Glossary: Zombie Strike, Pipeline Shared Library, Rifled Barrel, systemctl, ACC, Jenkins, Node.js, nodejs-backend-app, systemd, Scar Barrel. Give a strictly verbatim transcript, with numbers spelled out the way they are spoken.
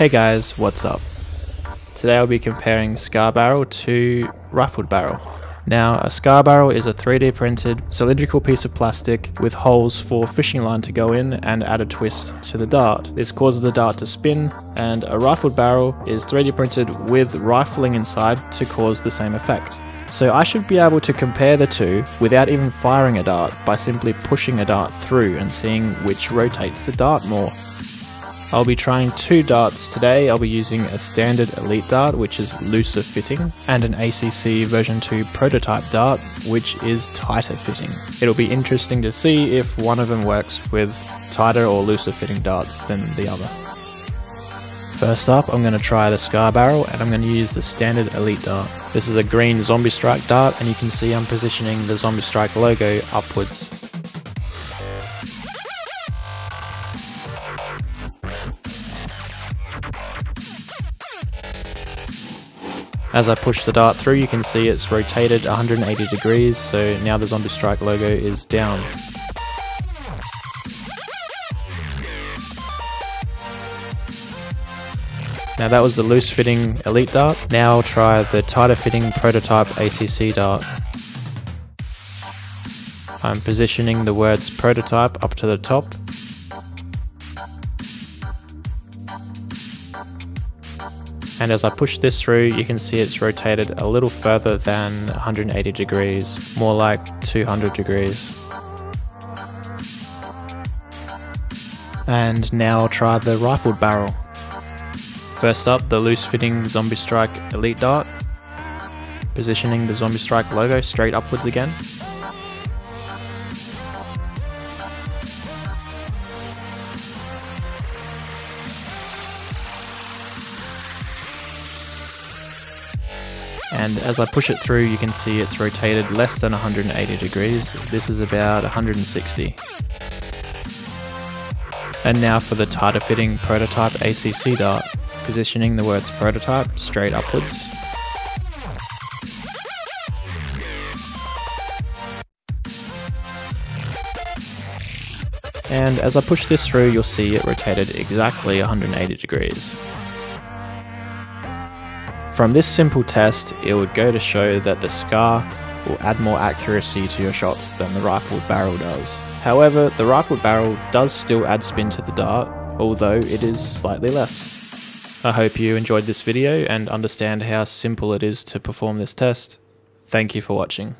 Hey guys, what's up? Today I'll be comparing Scar Barrel to Rifled Barrel. Now, a Scar Barrel is a three D printed cylindrical piece of plastic with holes for fishing line to go in and add a twist to the dart. This causes the dart to spin, and a Rifled Barrel is three D printed with rifling inside to cause the same effect. So I should be able to compare the two without even firing a dart by simply pushing a dart through and seeing which rotates the dart more. I'll be trying two darts today. I'll be using a standard Elite dart, which is looser fitting, and an A C C version two prototype dart, which is tighter fitting. It'll be interesting to see if one of them works with tighter or looser fitting darts than the other. First up, I'm going to try the Scar Barrel, and I'm going to use the standard Elite dart. This is a green Zombie Strike dart, and you can see I'm positioning the Zombie Strike logo upwards. As I push the dart through, you can see it's rotated one hundred eighty degrees, so now the Zombie Strike logo is down. Now that was the loose fitting Elite dart. Now I'll try the tighter fitting prototype A C C dart. I'm positioning the words prototype up to the top. And as I push this through, you can see it's rotated a little further than one hundred eighty degrees, more like two hundred degrees. And now I'll try the Rifled Barrel. First up, the loose fitting Zombie Strike Elite dart. Positioning the Zombie Strike logo straight upwards again. And as I push it through, you can see it's rotated less than one hundred eighty degrees. This is about one hundred sixty. And now for the tighter fitting prototype A C C dart, positioning the words prototype straight upwards. And as I push this through, you'll see it rotated exactly one hundred eighty degrees. From this simple test, it would go to show that the Scar will add more accuracy to your shots than the Rifled Barrel does. However, the Rifled Barrel does still add spin to the dart, although it is slightly less. I hope you enjoyed this video and understand how simple it is to perform this test. Thank you for watching.